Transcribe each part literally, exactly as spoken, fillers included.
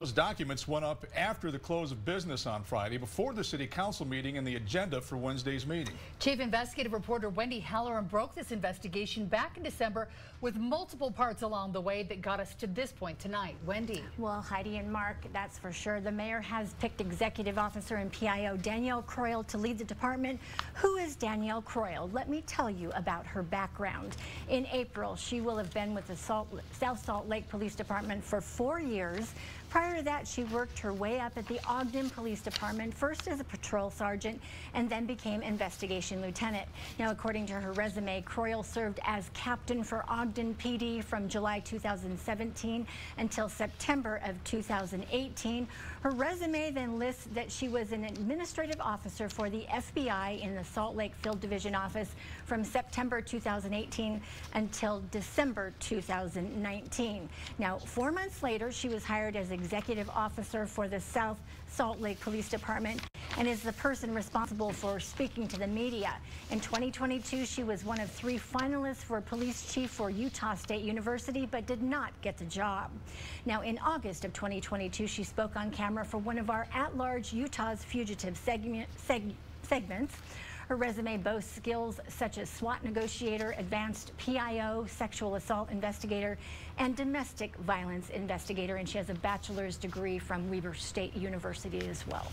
Those documents went up after the close of business on Friday, before the city council meeting and the agenda for Wednesday's meeting. Chief investigative reporter Wendy Halloran broke this investigation back in December with multiple parts along the way that got us to this point tonight. Wendy. Well, Heidi and Mark, that's for sure. The mayor has picked executive officer and P I O Danielle Croyle to lead the department. Who is Danielle Croyle? Let me tell you about her background. In April, she will have been with the Salt, South Salt Lake Police Department for four years. Prior to that, she worked her way up at the Ogden Police Department, first as a patrol sergeant and then became investigation lieutenant. Now, according to her resume, Croyle served as captain for Ogden P D from July two thousand seventeen until September of two thousand eighteen. Her resume then lists that she was an administrative officer for the F B I in the Salt Lake Field Division office from September two thousand eighteen until December two thousand nineteen. Now, four months later, she was hired as executive officer for the South Salt Lake Police Department and is the person responsible for speaking to the media. In twenty twenty-two, she was one of three finalists for police chief for Utah State University, but did not get the job. Now, in August of twenty twenty-two, she spoke on camera for one of our at-large Utah's fugitive segment, seg, segments. Her resume boasts skills such as SWAT negotiator, advanced P I O, sexual assault investigator, and domestic violence investigator. And she has a bachelor's degree from Weber State University as well.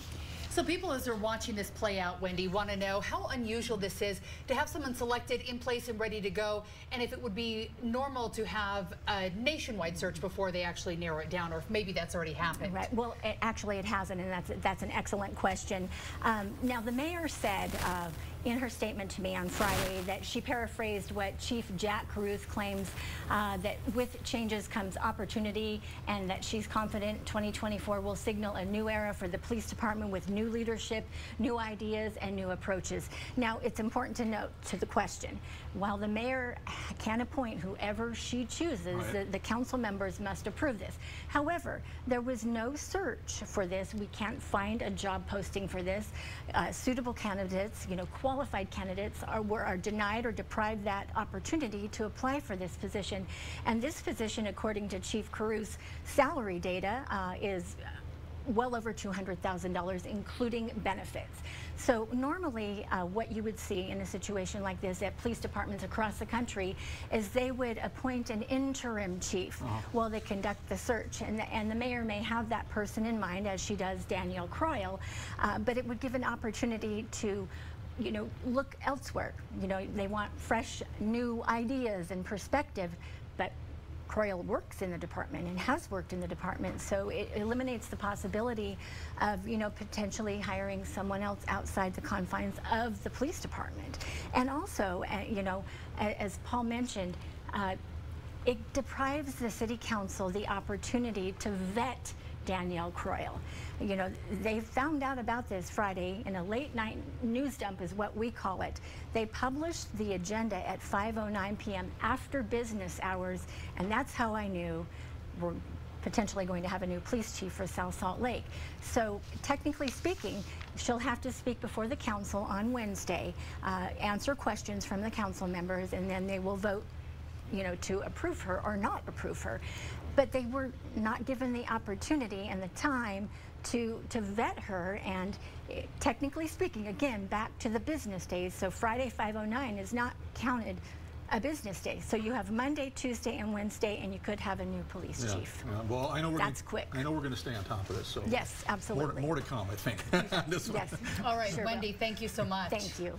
So people, as they're watching this play out, Wendy, want to know how unusual this is to have someone selected, in place, and ready to go, and if it would be normal to have a nationwide search before they actually narrow it down, or if maybe that's already happened. Right. Well, it, actually, it hasn't, and that's that's an excellent question. Um, now, the mayor said uh, in her statement to me on Friday that she paraphrased what Chief Jack Carruth claims, uh, that with changes comes opportunity, and that she's confident twenty twenty-four will signal a new era for the police department with new leadership, new ideas, and new approaches. Now, it's important to note to the question, while the mayor can appoint whoever she chooses, right, the, the council members must approve this. However, there was no search for this. We can't find a job posting for this. Uh, suitable candidates, you know, qualified Qualified candidates are, were, are denied or deprived that opportunity to apply for this position. And this position, according to Chief Carruth's salary data, uh, is well over two hundred thousand dollars, including benefits. So normally uh, what you would see in a situation like this at police departments across the country is they would appoint an interim chief oh. while they conduct the search. And the, and the mayor may have that person in mind, as she does Danielle Croyle, uh, but it would give an opportunity to you know, look elsewhere. You know, they want fresh, new ideas and perspective, but Croyle works in the department and has worked in the department, so it eliminates the possibility of, you know, potentially hiring someone else outside the confines of the police department. And also, uh, you know, as Paul mentioned, uh, it deprives the city council the opportunity to vet Danielle Croyle. You know, they found out about this Friday in a late night news dump, is what we call it. They published the agenda at five oh nine p m after business hours, and that's how I knew we're potentially going to have a new police chief for South Salt Lake. So technically speaking, she'll have to speak before the council on Wednesday, uh, answer questions from the council members, and then they will vote, you know, to approve her or not approve her. But they were not given the opportunity and the time to to vet her, and technically speaking, again, back to the business days. So Friday five oh nine is not counted a business day. So you have Monday, Tuesday, and Wednesday, and you could have a new police yeah, chief. Yeah. Well, I know we're that's gonna, quick. I know we're going to stay on top of this. So yes, absolutely. More, more to come, I think. This yes. All right, sure, Wendy. Will. Thank you so much. Thank you.